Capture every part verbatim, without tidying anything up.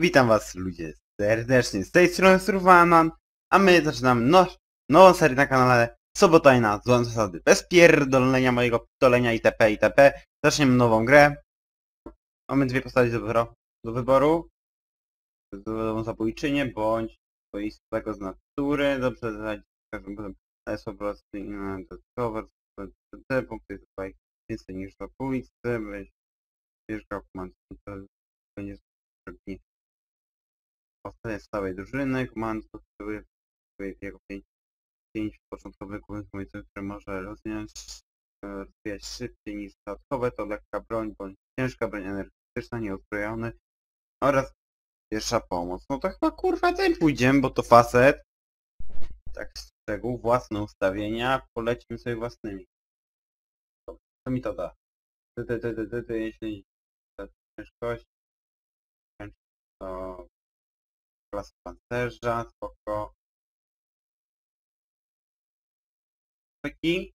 Witam was ludzie serdecznie, z tej strony SurvivalMan, a my zaczynamy now, nową serię na kanale Sabotaina, Złam Zasady, bez pierdolenia mojego pitolenia itp. itp. Zaczniemy nową grę. Mamy dwie postaci do, do wyboru. Złą zabójczynię, bądź swoistego z natury. Dobrze, zaraz po prostu inne dodatkowe, punkty tutaj więcej niż zabójcy, będziesz grał będzie ostatnia z całej drużyny, komand potrzebuje jego pięć początkowych głównych, które może rozwijać, rozwijać szybciej niż dodatkowe, to lekka broń, bądź ciężka broń energetyczna, nieuzbrojony oraz pierwsza pomoc. No to chyba kurwa ten pójdziemy, bo to facet. Tak z szczegół, własne ustawienia, polecimy sobie własnymi. Co mi to da? Jeśli ciężkość, to klasa pancerza, spoko. Taki.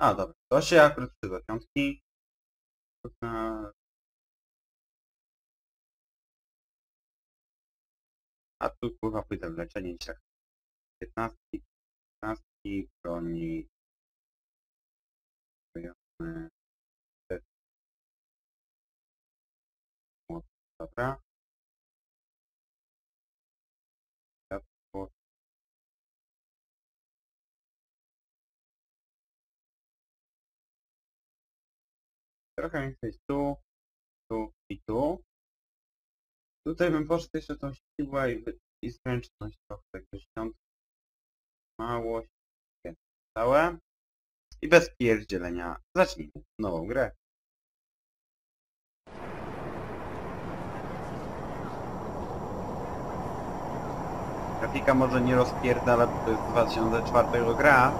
A dobra, to się akurat przyda piątki. A tu kurwa pójdę w leczenie dzisiaj. Piętnastki, piętnastki, broni. Dobra. Trochę więcej tu, tu i tu. Tutaj bym poszedł jeszcze tą siłę i, i zręczność trochę. Mało się całe. I bez pierdzielenia zacznijmy nową grę. Grafika może nie rozpierdala, bo to jest dwa tysiące czwartego gra.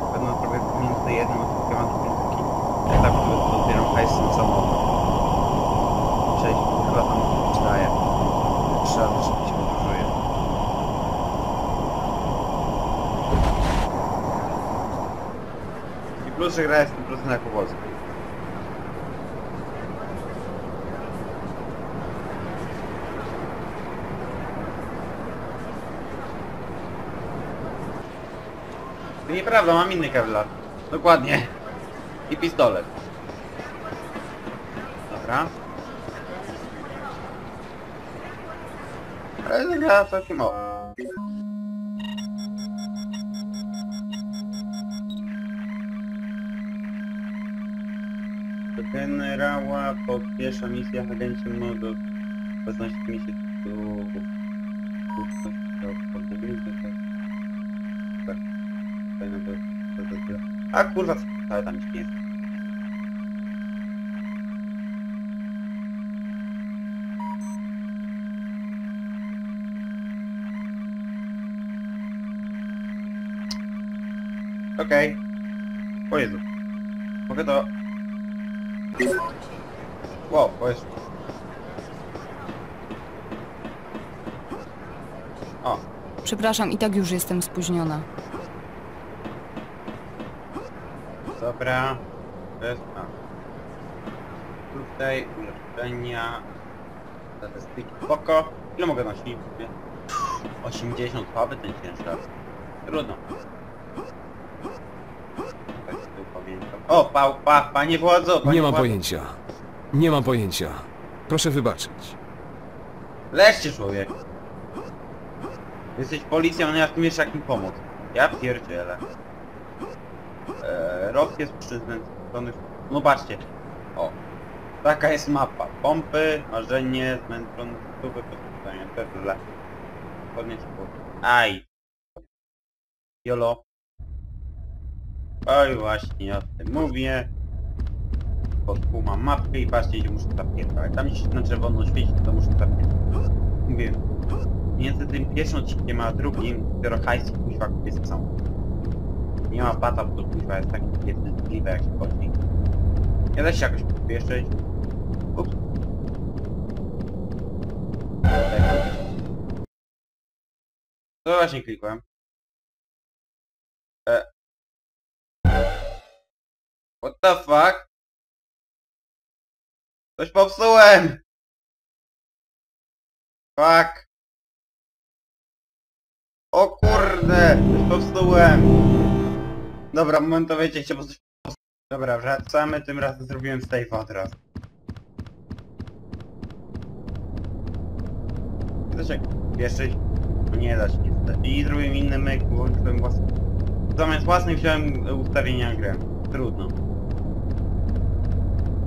Na pewno trochę pomiędzy jednym odcinkiem a drugim taki etap, który otwieram hajsem samochód. Cześć, chyba tam czytaję. Trzeba też się podróżuje. I plus, że gra jest sto procent jako polska. Nieprawda, mam inny kevlar. Dokładnie. I pistolet. Dobra. Ale zagrała całkiem o. generała, po pierwsza misja agencji modów szesnaście miesięcy do... A kurwa, ale tam nic nie jest. Okej. O Jezu. Mogę to... Wow, o Jezu. O. Przepraszam, i tak już jestem spóźniona. Dobra. To jest... A. Tutaj ulepszenia... Statystyki. Spoko. Ile mogę na śnić? osiemdziesiąt. Słaby ten ciężar. Trudno. O, pa, pa, panie władzo, panie Nie mam władzo. pojęcia. Nie mam pojęcia. Proszę wybaczyć. Leżcie, człowiek. Jesteś policją, no ja tu wiesz, jak mi pomóc. Ja pierdzielę. Eee, Rok jest przyznęcony. No patrzcie. O. Taka jest mapa. Pompy, marzenie, zmęczone, stupy, podpisania, pewne. Podnieś po... Aj. Jolo. Oj, właśnie, o tym mówię. Podkumam mapkę i patrzcie, gdzie muszę zapierać. Tam gdzieś na czerwono świeci, to muszę zapierać. Mówię, między tym pierwszym odcinkiem a drugim, dopiero hajsy kuźwa jest są. Nie ma bata, bo to kuźwa jest taki pierdliwe, jak się chodzi. Ja da się jakoś pospieszyć. Ups. To właśnie klikłem. E What the fuck? Coś popsułem! Fuck! O kurde! Coś popsułem! Dobra, momentowo wiecie, chciałbym coś popsuć. Dobra, wracamy, tym razem zrobiłem save'a od razu. Da się pieszyć? Nie da się niestety. I zrobiłem inny myk, włączyłem własny. Zamiast własny wziąłem ustawienia gry. Trudno.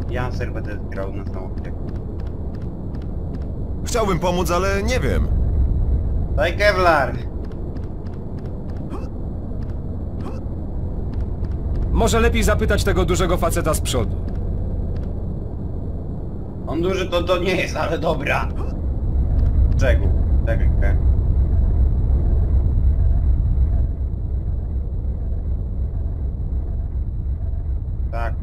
Ja ser będę grał na samochód. Chciałbym pomóc, ale nie wiem. Daj Kevlar! Może lepiej zapytać tego dużego faceta z przodu. On duży to to nie jest, ale dobra. Czego? Tak, tak. Tak.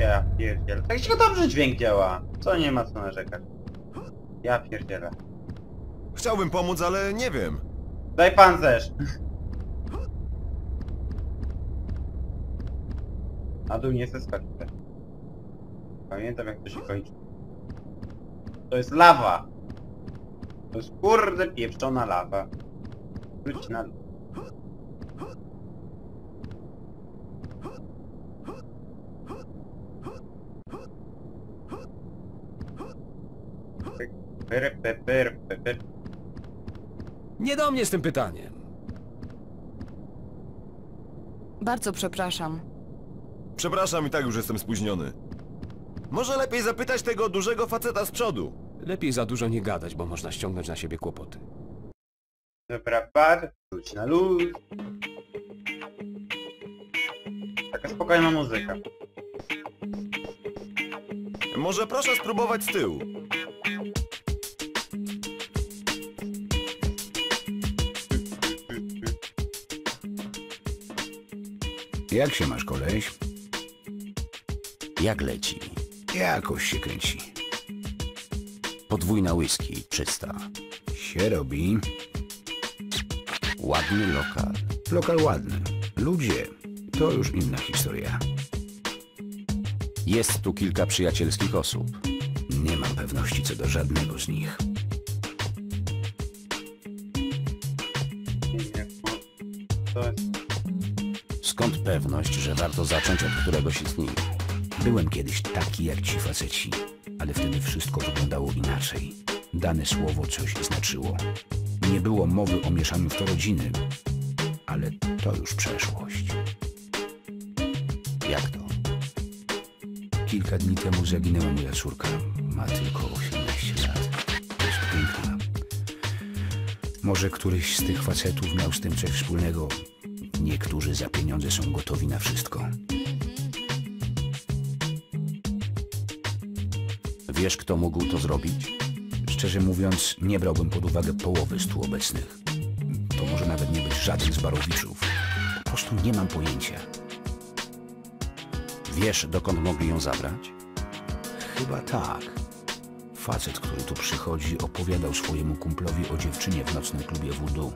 Ja pierdzielę. Tak się dobrze dźwięk działa. Co nie ma co narzekać. Ja pierdzielę. Chciałbym pomóc, ale nie wiem. Daj pancerz. A tu nie zeskoczy. Pamiętam jak to się kończy. To jest lawa. To jest kurde pieprzona lawa. Wróć na... Nie do mnie z tym pytaniem. Bardzo przepraszam. Przepraszam, i tak już jestem spóźniony. Może lepiej zapytać tego dużego faceta z przodu. Lepiej za dużo nie gadać, bo można ściągnąć na siebie kłopoty. Dobra, par, wróć na luz. Taka spokojna muzyka. Może proszę spróbować z tyłu. Jak się masz, koleś? Jak leci? Jakoś się kręci. Podwójna whisky, czysta. Się robi. Ładny lokal. Lokal ładny. Ludzie, to już inna historia. Jest tu kilka przyjacielskich osób. Nie mam pewności co do żadnego z nich. Skąd pewność, że warto zacząć od któregoś z nich? Byłem kiedyś taki jak ci faceci, ale wtedy wszystko wyglądało inaczej. Dane słowo coś znaczyło. Nie było mowy o mieszaniu w to rodziny, ale to już przeszłość. Jak to? Kilka dni temu zaginęła moja córka. Ma tylko osiemnaście lat. Jest piękna. Może któryś z tych facetów miał z tym coś wspólnego. Niektórzy za pieniądze są gotowi na wszystko. Wiesz, kto mógł to zrobić? Szczerze mówiąc, nie brałbym pod uwagę połowy stu obecnych. To może nawet nie być żaden z barowiczów. Po prostu nie mam pojęcia. Wiesz, dokąd mogli ją zabrać? Chyba tak. Facet, który tu przychodzi, opowiadał swojemu kumplowi o dziewczynie w nocnym klubie voodoo.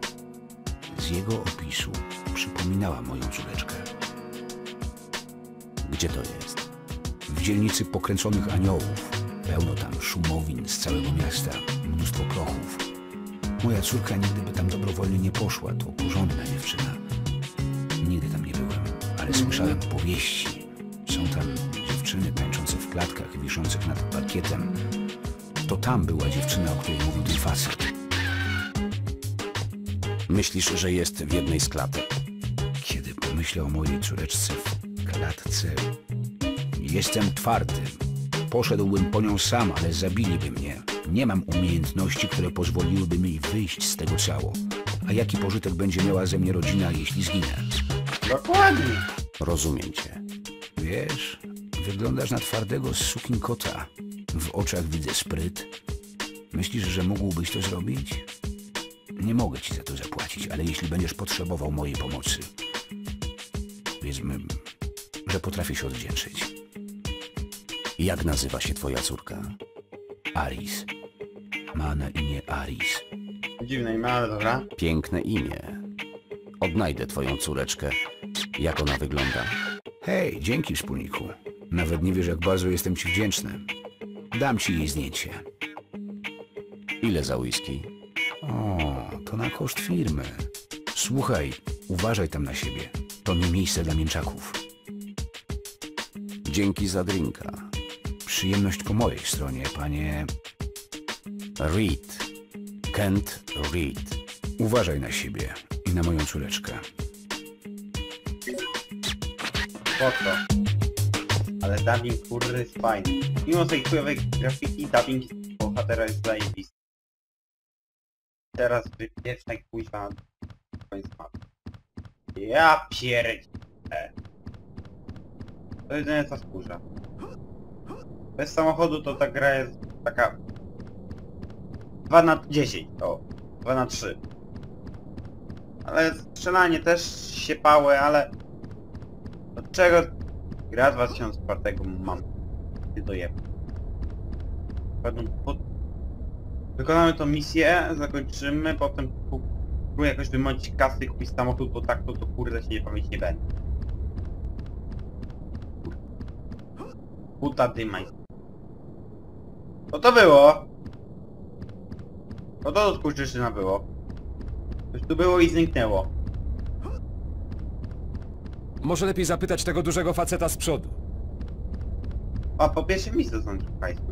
Z jego opisu przypominała moją córeczkę. Gdzie to jest? W dzielnicy Pokręconych Aniołów. Pełno tam szumowin z całego miasta, mnóstwo prochów. Moja córka nigdy by tam dobrowolnie nie poszła, to porządna dziewczyna. Nigdy tam nie byłem, ale słyszałem powieści. Są tam dziewczyny tańczące w klatkach, wiszących nad parkietem. To tam była dziewczyna, o której mówił ten facet. Myślisz, że jest w jednej z klatek? Kiedy pomyślę o mojej córeczce w klatce... Jestem twardy. Poszedłbym po nią sam, ale zabiliby mnie. Nie mam umiejętności, które pozwoliłyby mi wyjść z tego cało. A jaki pożytek będzie miała ze mnie rodzina, jeśli zginę? Dokładnie. Rozumiem cię. Wiesz, wyglądasz na twardego z sukinkota. W oczach widzę spryt. Myślisz, że mógłbyś to zrobić? Nie mogę ci za to zapłacić, ale jeśli będziesz potrzebował mojej pomocy, powiedzmy, że potrafię się odwdzięczyć. Jak nazywa się twoja córka? Aris. Ma na imię Aris. Dziwne imię, ale dobra. Piękne imię. Odnajdę twoją córeczkę. Jak ona wygląda? Hej, dzięki wspólniku. Nawet nie wiesz, jak bardzo jestem ci wdzięczny. Dam ci jej zdjęcie. Ile za whisky? O, to na koszt firmy. Słuchaj, uważaj tam na siebie. To nie miejsce dla mięczaków. Dzięki za drinka. Przyjemność po mojej stronie, panie... Reed. Kent Reed. Uważaj na siebie i na moją córeczkę. Spoko. Ale dubbing kurde jest fajny. Mimo tej chujowej grafiki, dubbing bohatera jest zajebisty. Teraz wypieczna kuźwa... Ja pierdzielę. To jedyne co wkurza. Bez samochodu to ta gra jest taka... dwa na dziesięć, to dwa na trzy. Ale strzelanie też się pały, ale... Od czego... Gra dwa tysiące czwartego mam. Ty dojeb. Wykonamy tą misję, zakończymy, potem próbuję jakoś wymącić kasy i kupić samochód, bo tak to, to kurde się nie pamięć nie będę. Puta dymaj. Co to było? Co to od kurczyczyna było? Coś tu było i zniknęło. Może lepiej zapytać tego dużego faceta z przodu. A po pierwsze miejsce są państwo.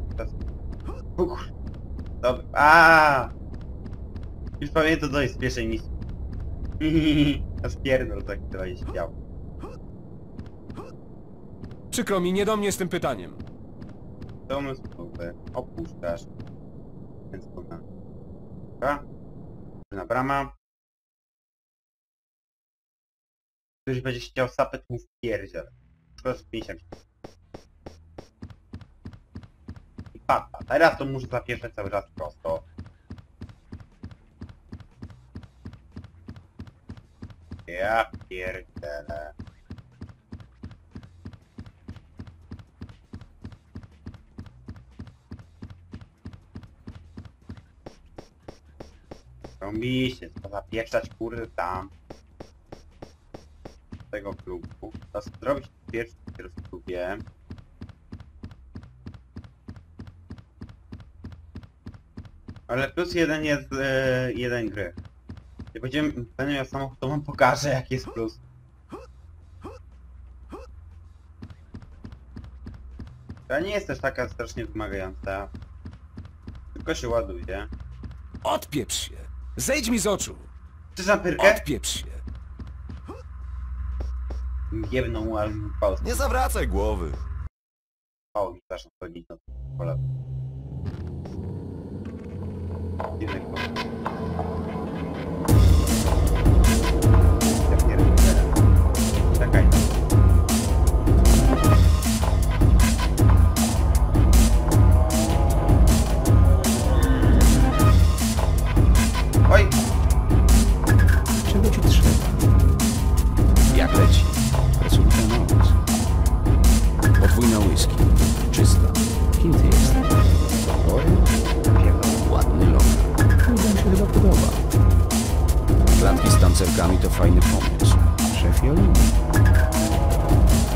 Dobra. Aaa! Już pamiętam, to jest z pierwszej misji. A spierdol tak to się działo. Przykro mi, nie do mnie z tym pytaniem. Domysł próby. Opuszczasz. Więc powiem. Dobra. Na brama. Ktoś będzie chciał sapet mu w pierdziel. Proszę pięćdziesiąt. I pata. Teraz to muszę zapieszać cały czas prosto. Ja pierdzielę. Robi się, trzeba zapieprzać kurde tam. Z tego klubu. Trzeba zrobić pierwszy w klubie. Ale plus jeden jest yy, jeden gry. Jak będziemy, będę miał samochód, to wam pokażę jaki jest plus. Ta nie jest też taka strasznie wymagająca. Tylko się ładuje. Odpieprz się! Zejdź mi z oczu! Chcesz na pyrkę? Odpieprz się! Jebną aż pałką. Nie zawracaj głowy. Pał mi zaczną chodzić na pola. Dziwny Czekaj. Oj! Czego ci trzeba? Jak leci? Pracowita noc. Podwójna whisky. Czysta. Kim ty jesteś? Oj, pierdolę. Ładny lokal. Kurde, mi się chyba podoba. Klatki z tancerkami to fajny pomysł. Szef Jolini.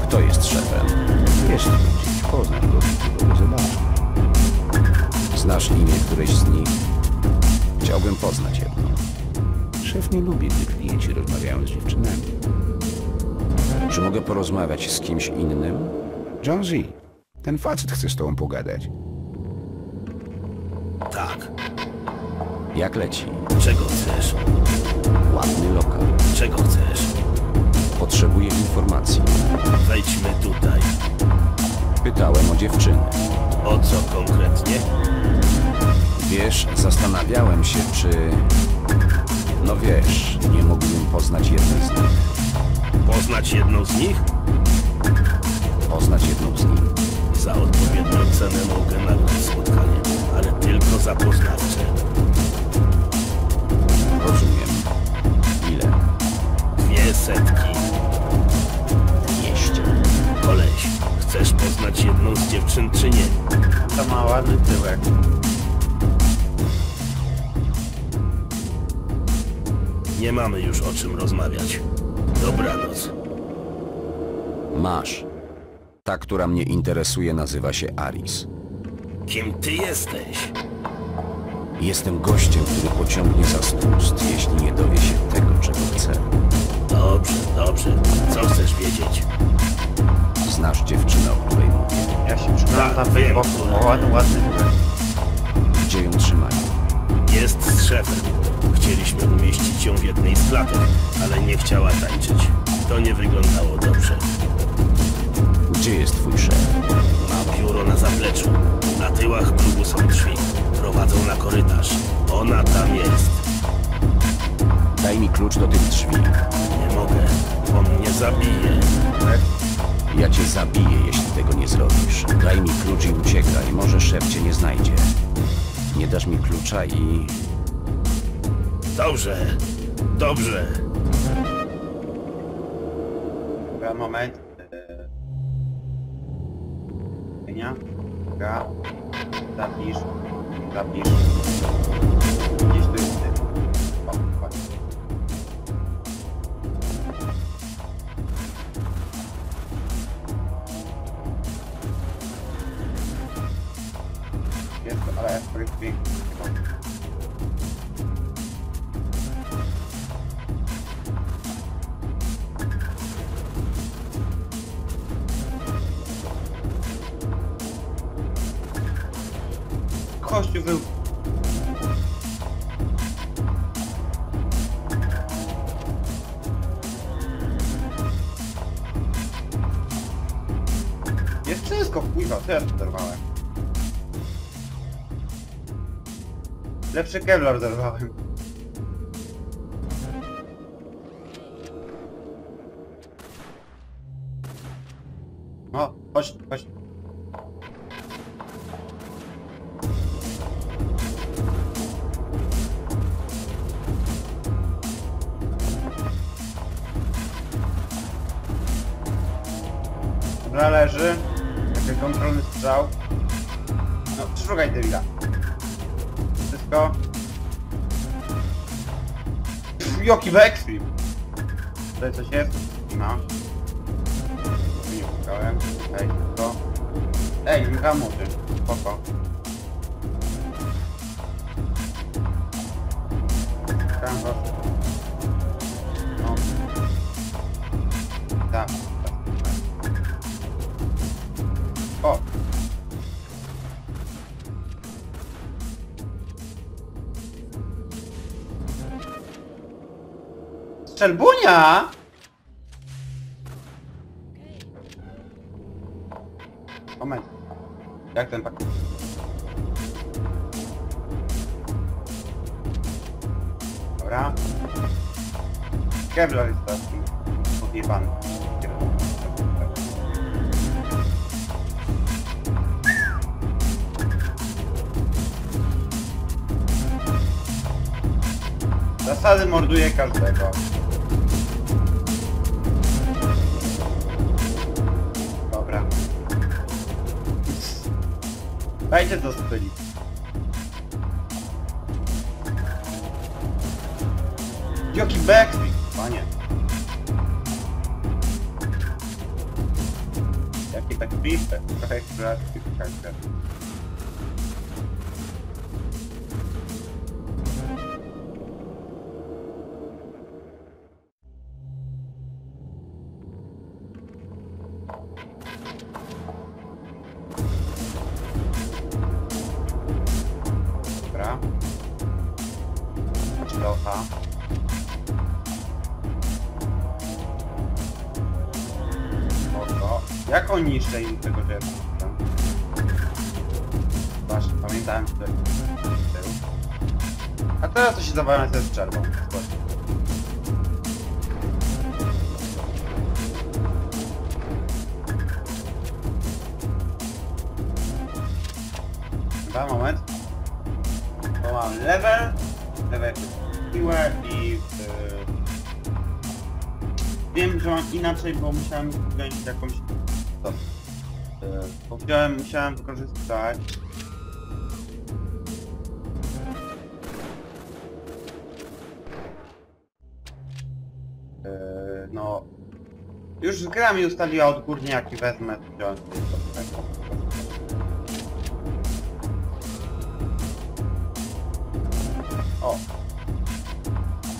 Kto jest szefem? Wiesz, co będzie. Poznasz go, którego zobaczysz. Znasz imię któreś z nich? Chciałbym poznać jedną. Szef nie lubi, gdy klienci rozmawiają z dziewczynami. Czy mogę porozmawiać z kimś innym? John Z. Ten facet chce z tobą pogadać. Tak. Jak leci? Czego chcesz? Ładny lokal. Czego chcesz? Potrzebuję informacji. Wejdźmy tutaj. Pytałem o dziewczynę. O co konkretnie? Wiesz, zastanawiałem się, czy... No wiesz, nie mógłbym poznać jednej z nich. Poznać jedną z nich? Poznać jedną z nich. Za odpowiednią cenę mogę nagrać spotkanie, ale tylko za poznawcze. Rozumiem. Ile? Dwie setki. Dwieście. Koleś, chcesz poznać jedną z dziewczyn, czy nie? To ma ładny tyłek. Nie mamy już o czym rozmawiać. Dobranoc. Masz. Ta, która mnie interesuje, nazywa się Aris. Kim ty jesteś? Jestem gościem, który pociągnie za spust, jeśli nie dowie się tego, czego chce. Dobrze, dobrze. Co chcesz wiedzieć? Znasz dziewczynę, o której mówię. Ja się przyglądam w boku. Ładny, ładny. Gdzie ją trzymają? Jest z szefem. Chcieliśmy umieścić ją w jednej z klatek, ale nie chciała tańczyć. To nie wyglądało dobrze. Gdzie jest twój szef? Ma biuro na zapleczu. Na tyłach klubu są drzwi. Prowadzą na korytarz. Ona tam jest. Daj mi klucz do tych drzwi. Nie mogę. On mnie zabije. Ja cię zabiję, jeśli tego nie zrobisz. Daj mi klucz i uciekaj. Może szef cię nie znajdzie. Nie dasz mi klucza i... Dobrze, dobrze. Dobra, moment. Dobra, dobra. Zapisz, zapisz. Gdzieś tu jest ty. O, właśnie. Jest to, ale jest Kościół był. Jest wszystko wpływa, co ja dorwałem. Lepszy Kevlar dorwałem. No, chodź, chodź. Należy, taki kontrolny strzał. No, przeszukaj debila. Wszystko. Pff, joki backflip. Tutaj coś jest? No. Nie szukałem. Ej, to. Ej, nie hamuty. Spoko. Kanwas. No. Tak. O! Strzelbunia! Jak ten tak? Dobra. Kevlar jest taki podjebany. Zasady morduje każdego. Dobra. Dajcie do styli. Joki backstreet, panie. Jakie tak piste. Trochę eksploracji w kartach. Jak oni jeszcze im tego rzeczy? Właśnie, pamiętałem, że to jest tył. A teraz to się zawalałem z czerwą. Chyba, moment. Bo mam level, level piłę i... Wiem, że mam inaczej, bo musiałem wziąć jakąś... To. Bo wziąłem, musiałem wykorzystać... Yy, no... Już gra mi ustaliła odgórnie, jaki wezmę, wziąłem tego. O!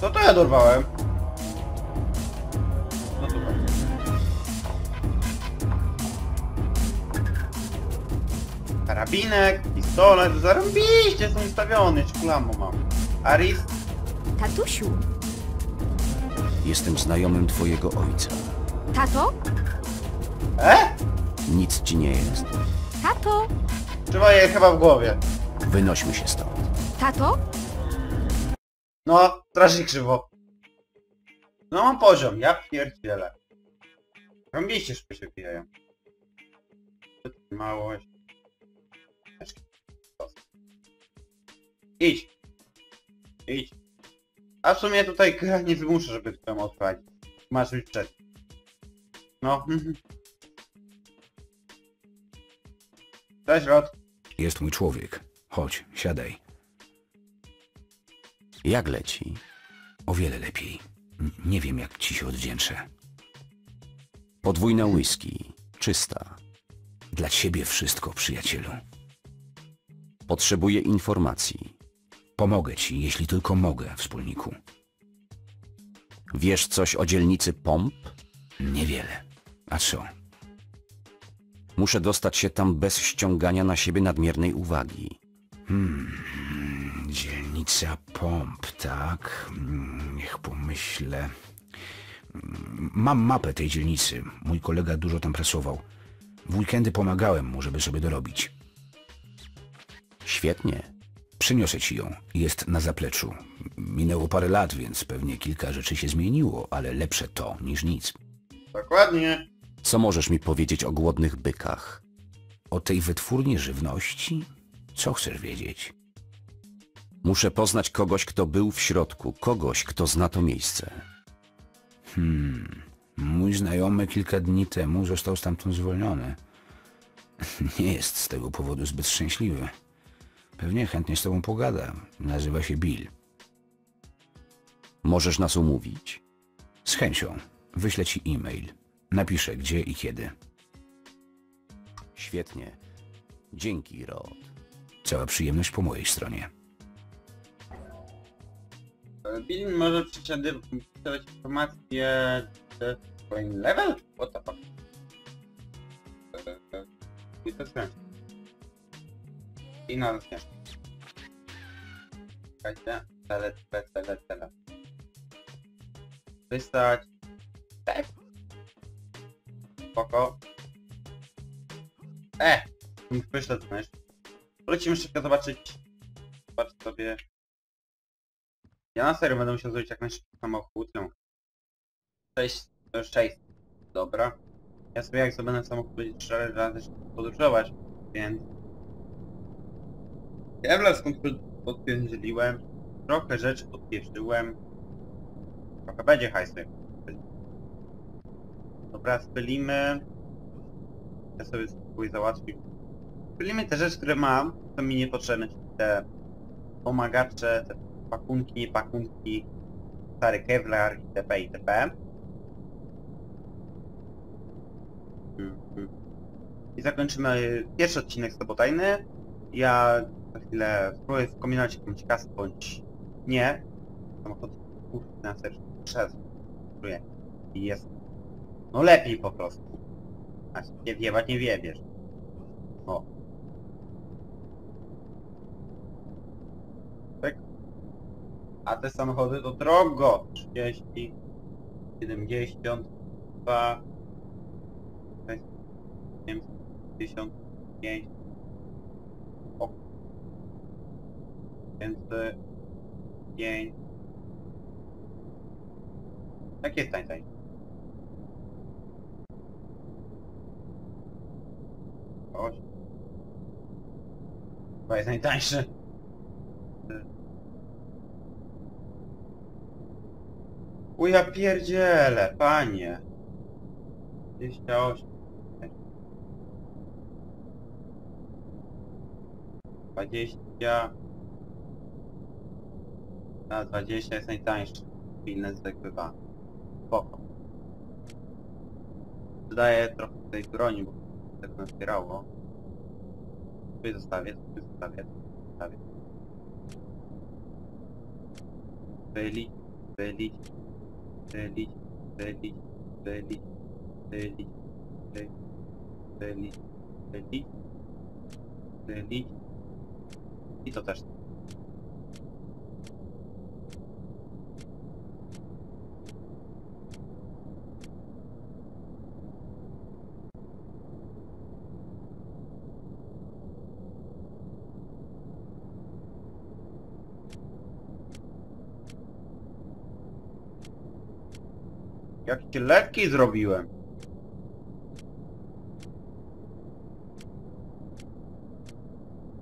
Co to ja dorwałem? Karabinek, pistolet, zarąbiście są ustawione, szklamo mam. Aris? Tatusiu? Jestem znajomym twojego ojca. Tato? E? Nic ci nie jest. Tato? Trzeba je chyba w głowie. Wynośmy się stąd. Tato? No, strasznie krzywo. No mam poziom, ja pierdzielę. Zarąbiście szybko się pijają. Małość. Idź! Idź! A w sumie tutaj gra nie wymusza, żeby to odpalić. Masz już przed. No. Cześć, Rod. Jest mój człowiek. Chodź, siadaj. Jak leci? O wiele lepiej. Nie wiem, jak ci się odwdzięczę. Podwójna whisky. Czysta. Dla ciebie wszystko, przyjacielu. Potrzebuję informacji. Pomogę ci, jeśli tylko mogę, wspólniku. Wiesz coś o dzielnicy Pomp? Niewiele. A co? Muszę dostać się tam bez ściągania na siebie nadmiernej uwagi. Hmm, dzielnica Pomp, tak? Niech pomyślę. Mam mapę tej dzielnicy. Mój kolega dużo tam pracował. W weekendy pomagałem mu, żeby sobie dorobić. Świetnie. Przyniosę ci ją. Jest na zapleczu. Minęło parę lat, więc pewnie kilka rzeczy się zmieniło, ale lepsze to niż nic. Dokładnie. Co możesz mi powiedzieć o głodnych bykach? O tej wytwórni żywności? Co chcesz wiedzieć? Muszę poznać kogoś, kto był w środku. Kogoś, kto zna to miejsce. Hmm... Mój znajomy kilka dni temu został stamtąd zwolniony. Nie jest z tego powodu zbyt szczęśliwy. Pewnie chętnie z tobą pogada. Nazywa się Bill. Możesz nas umówić? Z chęcią. Wyślę ci e-mail. Napiszę gdzie i kiedy. Świetnie. Dzięki, Rod. Cała przyjemność po mojej stronie. Bill może przeczytać informacje w swoim level? What the fuck? I to się. I na razie. Czekajcie. Tele, tele, tele. Wystać. Tak. Spoko. E! Wyślę ten jeszcze. Polecimy szybko zobaczyć. Zobacz sobie. Ja na serio będę musiał zrobić jak najszybciej samochód. sześć, sześć. Dobra. Ja sobie jak sobie będę samochód cztery razy podróżować, więc... Ja wiem, skąd podpierdzieliłem. Trochę rzeczy podpieprzyłem. Trochę będzie hajsy. Dobra, spylimy. Ja sobie spróbuję załatwić. Spylimy te rzeczy, które mam, są mi niepotrzebne. Te pomagacze, te pakunki, pakunki, stary kevlar itp. itp. I zakończymy pierwszy odcinek Sabotainy. Ja za chwilę spróbuję wspominać jakąś kasę bądź nie. Samochód na serce przez i jest. No lepiej po prostu. A nie wiebać nie wiebiesz. O. Tak. A te samochody to drogo. trzydzieści, siedemdziesiąt, dwa. pięćdziesiąt pięć. O. pięćset pięć. Tak jest tańtań. osiem. Chyba jest najtańszy. U ja pierdziele, panie. dwadzieścia osiem. dwadzieścia. A dwadzieścia jest najtańszy. Inne zwykły pan. Spoko. Dodaję trochę tej broni, bo tak nas zbierało. Tutaj zostawię, tutaj zostawię, zostawię. Wylicz, wylicz, wylicz, wylicz, wylicz, wylicz, wylicz, wylicz, wylicz. I to też. Jakie lekki zrobiłem.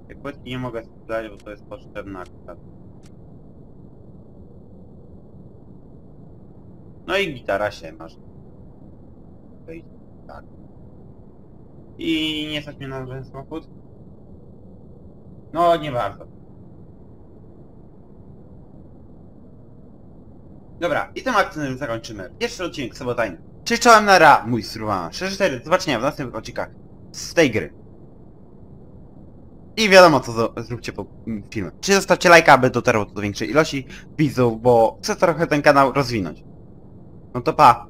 Jak płytki nie mogę sprzedać, bo to jest potrzebna akurat. No i gitara się masz. Tak. I nie stać mnie na ten samochód? No nie warto. Dobra, i tym akcentem zakończymy pierwszy odcinek Sabotain. Cześć, czołem, nara, mój SurvivalMan sześć zero cztery. Do zobaczenia w następnych odcinkach z tej gry. I wiadomo co zróbcie po filmie. Czyli zostawcie lajka, aby dotarło to do większej ilości widzów, bo chcę trochę ten kanał rozwinąć. No to pa!